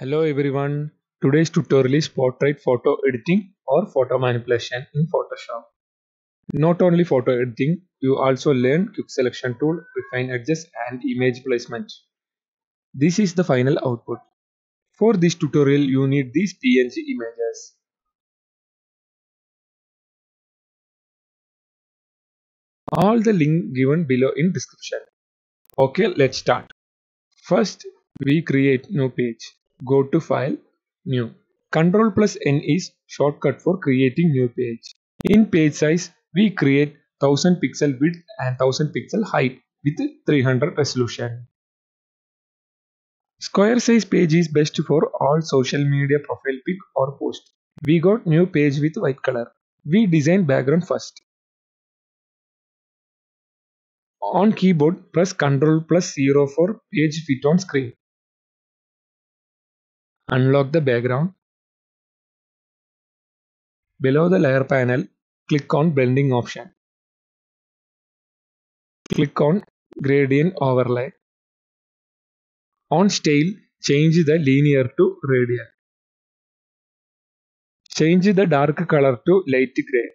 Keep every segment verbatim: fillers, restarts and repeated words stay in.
Hello everyone, today's tutorial is portrait photo editing or photo manipulation in Photoshop. Not only photo editing, you also learn quick selection tool, refine edges and image placement. This is the final output. For this tutorial you need these P N G images. All the link given below in description. Okay, let's start. First we create new page. Go to File, New. Control plus N is shortcut for creating new page. In page size, we create one thousand pixel width and one thousand pixel height with three hundred resolution. Square size page is best for all social media profile pic or post. We got new page with white color. We design background first. On keyboard, press control plus zero for page fit on screen. Unlock the background. Below the layer panel, click on blending option. Click on gradient overlay. On style, change the linear to radial. Change the dark color to light gray.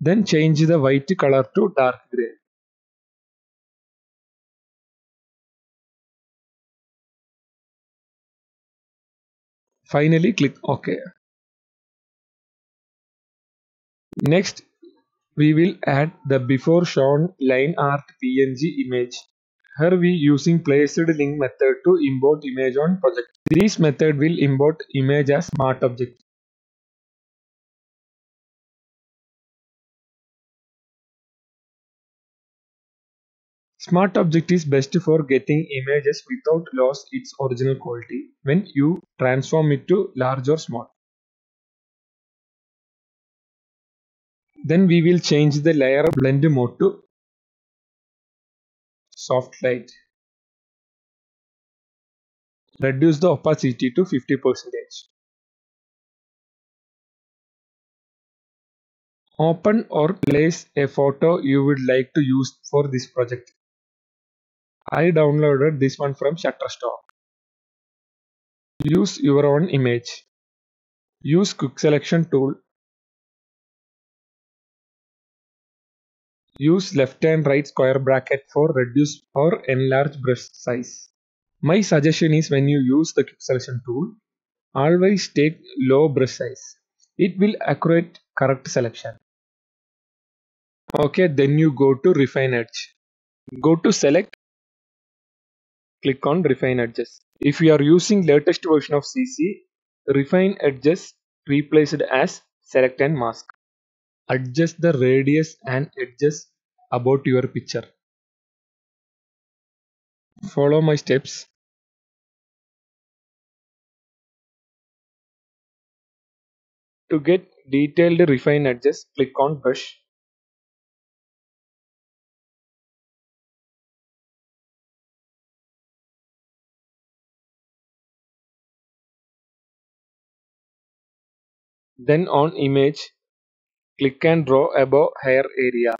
Then change the white color to dark gray. Finally, click OK. Next, we will add the before shown line art P N G image. Here we using placed link method to import image on project. This method will import image as smart object. Smart object is best for getting images without loss its original quality when you transform it to large or small. Then we will change the layer blend mode to soft light. Reduce the opacity to fifty percent. Open or place a photo you would like to use for this project. I downloaded this one from Shutterstock. Use your own image. Use quick selection tool. Use left and right square bracket for reduce or enlarge brush size. My suggestion is when you use the quick selection tool, always take low brush size. It will accurate correct selection. Okay, then you go to refine edge. Go to select. Click on refine edges. If you are using latest version of C C, refine edges replaced as select and mask. Adjust the radius and edges about your picture. Follow my steps. To get detailed refine edges, click on brush. Then on image, click and draw above hair area.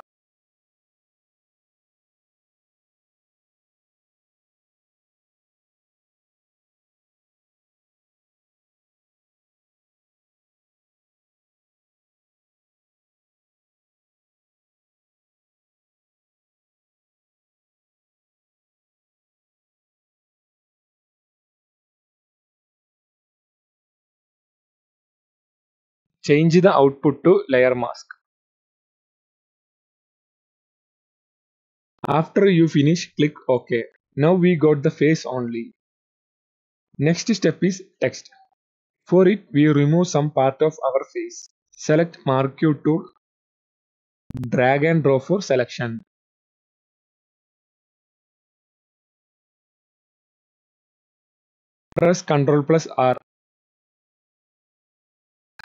Change the output to layer mask. After you finish, click OK. Now we got the face only. Next step is text. For it, we remove some part of our face. Select marquee tool. Drag and drop for selection. Press control plus R.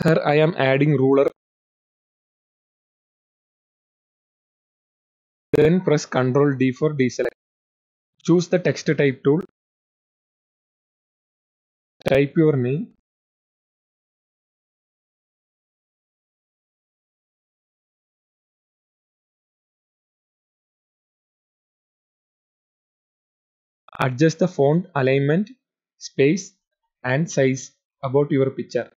Here I am adding ruler. Then press control D for deselect. Choose the text type tool. Type your name. Adjust the font alignment, space and size about your picture.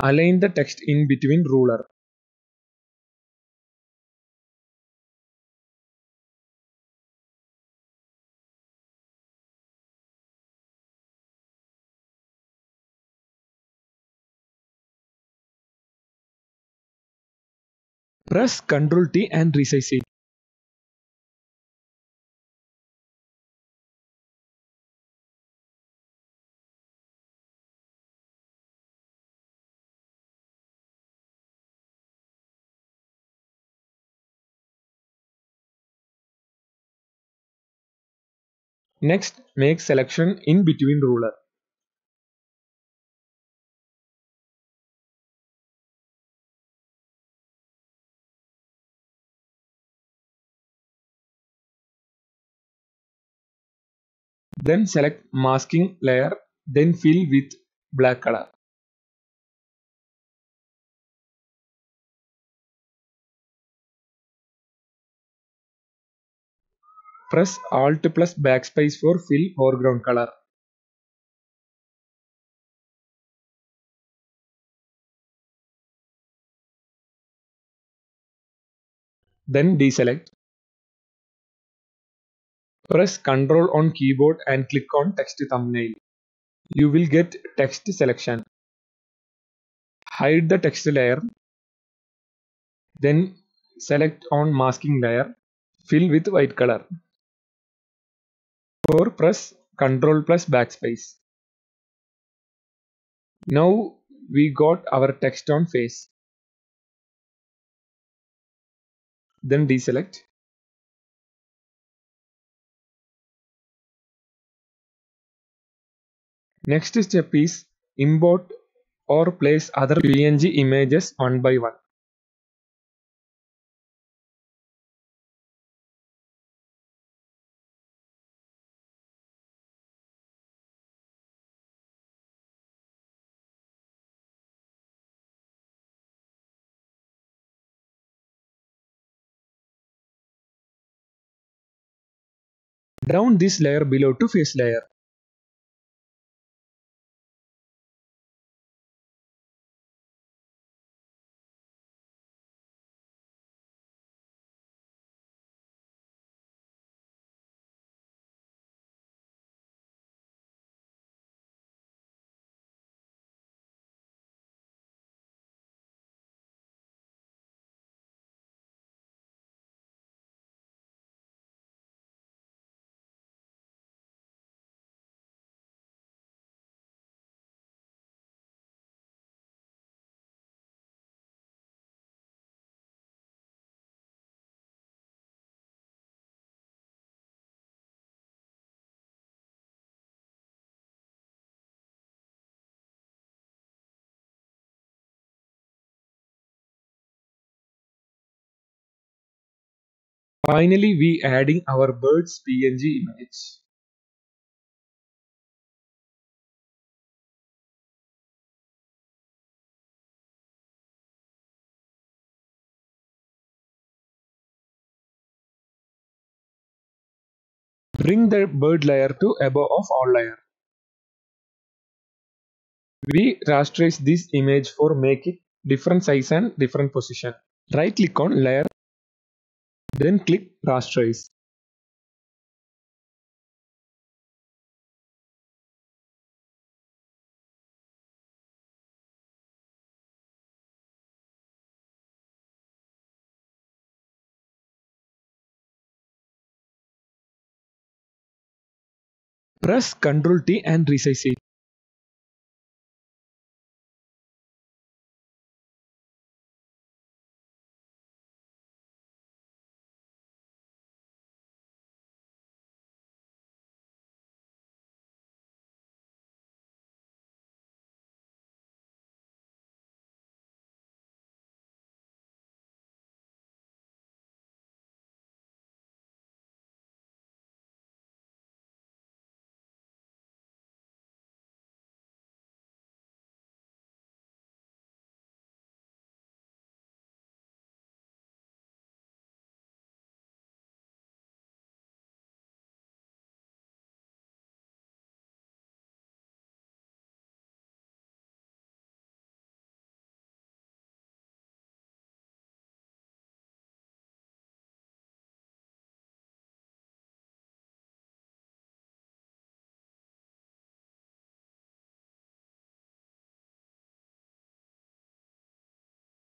Align the text in between ruler. Press Ctrl T and resize it. Next, make selection in between ruler. Then select masking layer, then fill with black color. Press Alt plus Backspace for fill foreground color. Then deselect. Press Ctrl on keyboard and click on text thumbnail. You will get text selection. Hide the text layer. Then select on masking layer. Fill with white color. Or press Ctrl plus Backspace. Now we got our text on face. Then deselect. Next step is import or place other P N G images one by one. Down this layer below to face layer. Finally, we adding our bird's P N G image. Bring the bird layer to above of all layer. We rasterize this image for make it different size and different position. Right click on layer. Then click Rasterize. Press Ctrl T and resize it.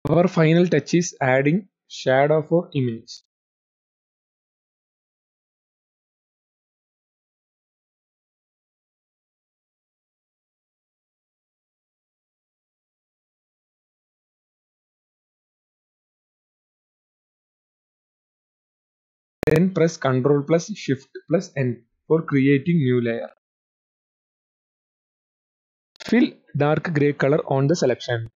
Our final touch is adding shadow for image. Then press Ctrl plus Shift plus N for creating new layer. Fill dark grey color on the selection.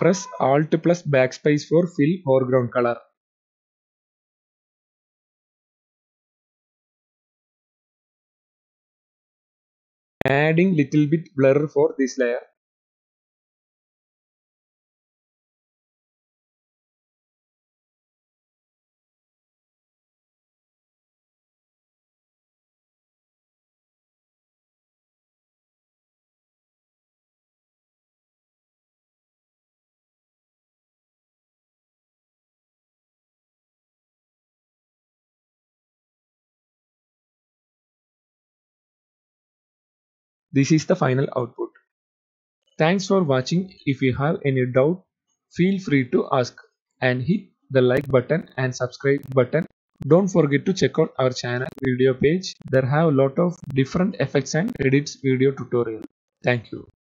Press Alt plus Backspace for fill foreground color. Adding little bit blur for this layer. This is the final output. Thanks for watching. If you have any doubt, feel free to ask and hit the like button and subscribe button. Don't forget to check out our channel video page. There have a lot of different effects and edits video tutorial. Thank you.